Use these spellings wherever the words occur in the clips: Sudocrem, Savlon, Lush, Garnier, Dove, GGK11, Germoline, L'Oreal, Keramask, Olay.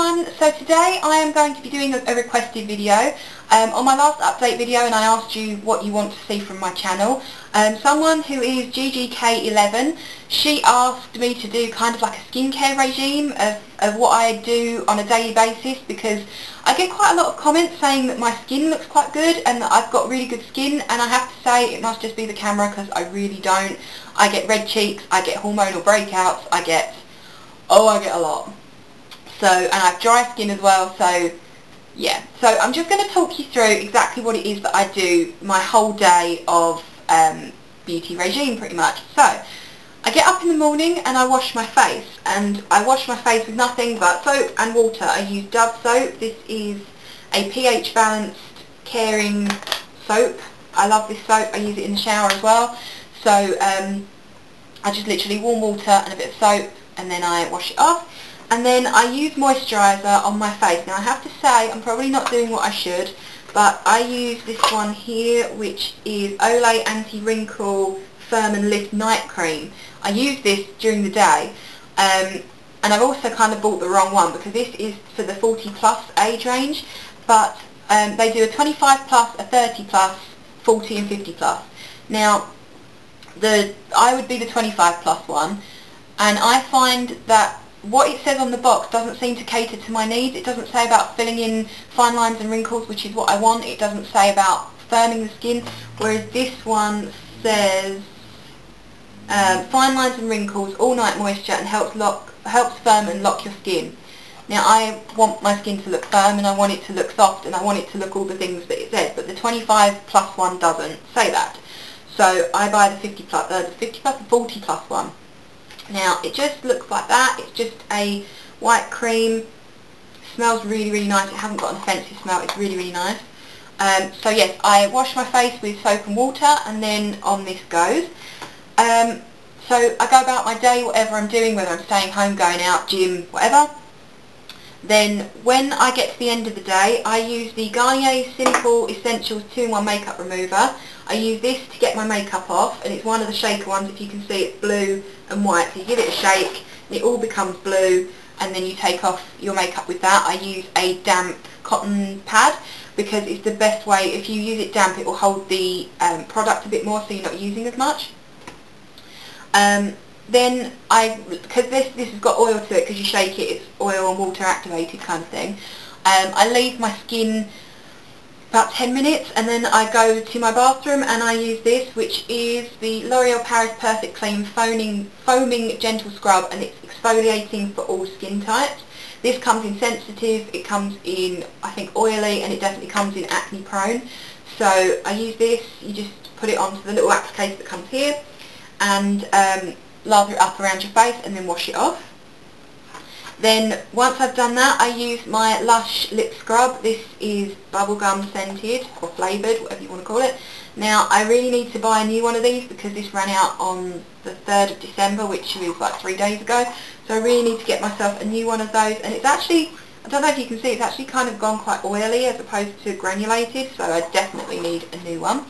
everyone, so today I am going to be doing a requested video. On my last update video, and I asked you what you want to see from my channel, someone who is GGK11, she asked me to do kind of like a skincare regime of what I do on a daily basis, because I get quite a lot of comments saying that my skin looks quite good and that I've got really good skin, and I have to say it must just be the camera because I really don't. I get red cheeks, I get hormonal breakouts, I get a lot. So, and I have dry skin as well, so yeah. So I'm just going to talk you through exactly what it is that I do, my whole day of beauty regime pretty much. So, I get up in the morning and I wash my face. And I wash my face with nothing but soap and water. I use Dove soap. This is a pH balanced, caring soap. I love this soap. I use it in the shower as well. So, I just literally warm water and a bit of soap and then I wash it off. And then I use moisturiser on my face. Now I have to say, I'm probably not doing what I should, but I use this one here, which is Olay Anti-Wrinkle Firm and Lift Night Cream. I use this during the day, and I've also kind of bought the wrong one, because this is for the 40 plus age range, but they do a 25 plus, a 30 plus, 40 and 50 plus. Now, I would be the 25 plus one, and I find that what it says on the box doesn't seem to cater to my needs. It doesn't say about filling in fine lines and wrinkles, which is what I want. It doesn't say about firming the skin, whereas this one says fine lines and wrinkles, all night moisture, and helps firm and lock your skin. Now I want my skin to look firm and I want it to look soft and I want it to look all the things that it says, but the 25 plus one doesn't say that. So I buy the 40 plus one. Now it just looks like that. It's just a white cream. Smells really, really nice. It hasn't got an offensive smell. It's really, really nice. So yes, I wash my face with soap and water, and then on this goes. So I go about my day, whatever I'm doing, whether I'm staying home, going out, gym, whatever. Then when I get to the end of the day, I use the Garnier Simple Essentials 2-in-1 Makeup Remover. I use this to get my makeup off, and it's one of the shaker ones. If you can see, it's blue and white, so you give it a shake and it all becomes blue, and then you take off your makeup with that. I use a damp cotton pad because it's the best way. If you use it damp, it will hold the product a bit more, so you're not using as much. Then because this has got oil to it, because you shake it, it's oil and water activated kind of thing. I leave my skin about 10 minutes and then I go to my bathroom and I use this, which is the L'Oreal Paris Perfect Clean Foaming Gentle Scrub, and it's exfoliating for all skin types. This comes in sensitive, it comes in, I think, oily, and it definitely comes in acne prone. So I use this, you just put it onto the little applicator that comes here and lather it up around your face and then wash it off. Then once I've done that, I use my Lush lip scrub. This is bubblegum scented or flavoured, whatever you want to call it. Now I really need to buy a new one of these because this ran out on the 3rd of December, which was like 3 days ago. So I really need to get myself a new one of those, and it's actually, I don't know if you can see, it's actually kind of gone quite oily as opposed to granulated, so I definitely need a new one.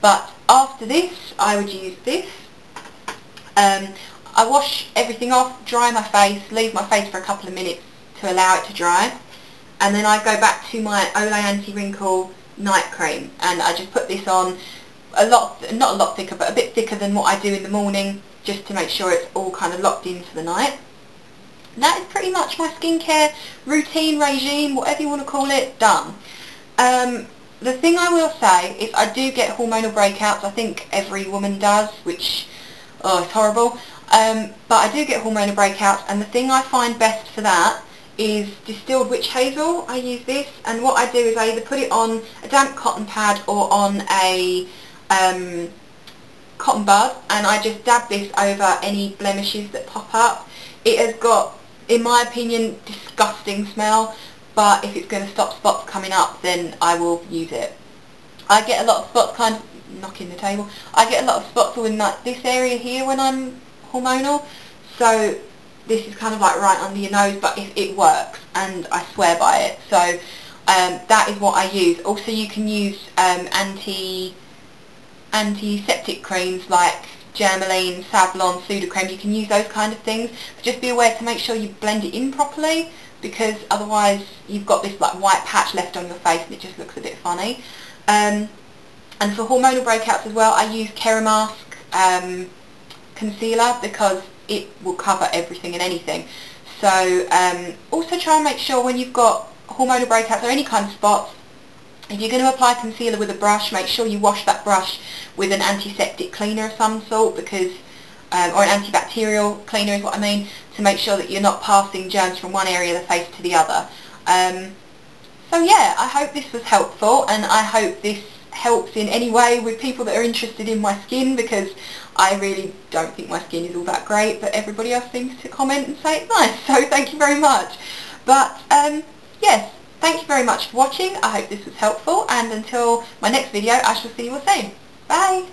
But after this, I would use this. I wash everything off, dry my face, leave my face for a couple of minutes to allow it to dry, and then I go back to my Olay Anti-Wrinkle Night Cream, and I just put this on not a lot thicker, but a bit thicker than what I do in the morning, just to make sure it's all kind of locked in for the night. And that is pretty much my skincare routine, regime, whatever you want to call it, done. The thing I will say is I do get hormonal breakouts. I think every woman does, which, oh, it's horrible. But I do get hormonal breakouts, and the thing I find best for that is distilled witch hazel. I use this, and what I do is I either put it on a damp cotton pad or on a cotton bud, and I just dab this over any blemishes that pop up. It has got, in my opinion, disgusting smell, but if it's going to stop spots coming up, then I will use it. I get a lot of spots kind of knocking the table. I get a lot of spots in like this area here when I'm hormonal, so this is kind of like right under your nose, but it works and I swear by it. So that is what I use. Also, you can use antiseptic creams like Germoline, Savlon, Sudocrem. You can use those kind of things, but just be aware to make sure you blend it in properly, because otherwise you've got this like white patch left on your face and it just looks a bit funny. And for hormonal breakouts as well, I use Keramask concealer because it will cover everything and anything. So also try and make sure when you've got hormonal breakouts or any kind of spots, if you're going to apply concealer with a brush, make sure you wash that brush with an antiseptic cleaner of some sort, because, or an antibacterial cleaner is what I mean, to make sure that you're not passing germs from one area of the face to the other. So yeah, I hope this was helpful, and I hope this helps in any way with people that are interested in my skin, because I really don't think my skin is all that great, but everybody else seems to comment and say it's nice, so thank you very much. But yes, thank you very much for watching. I hope this was helpful, and until my next video, I shall see you all soon. Bye!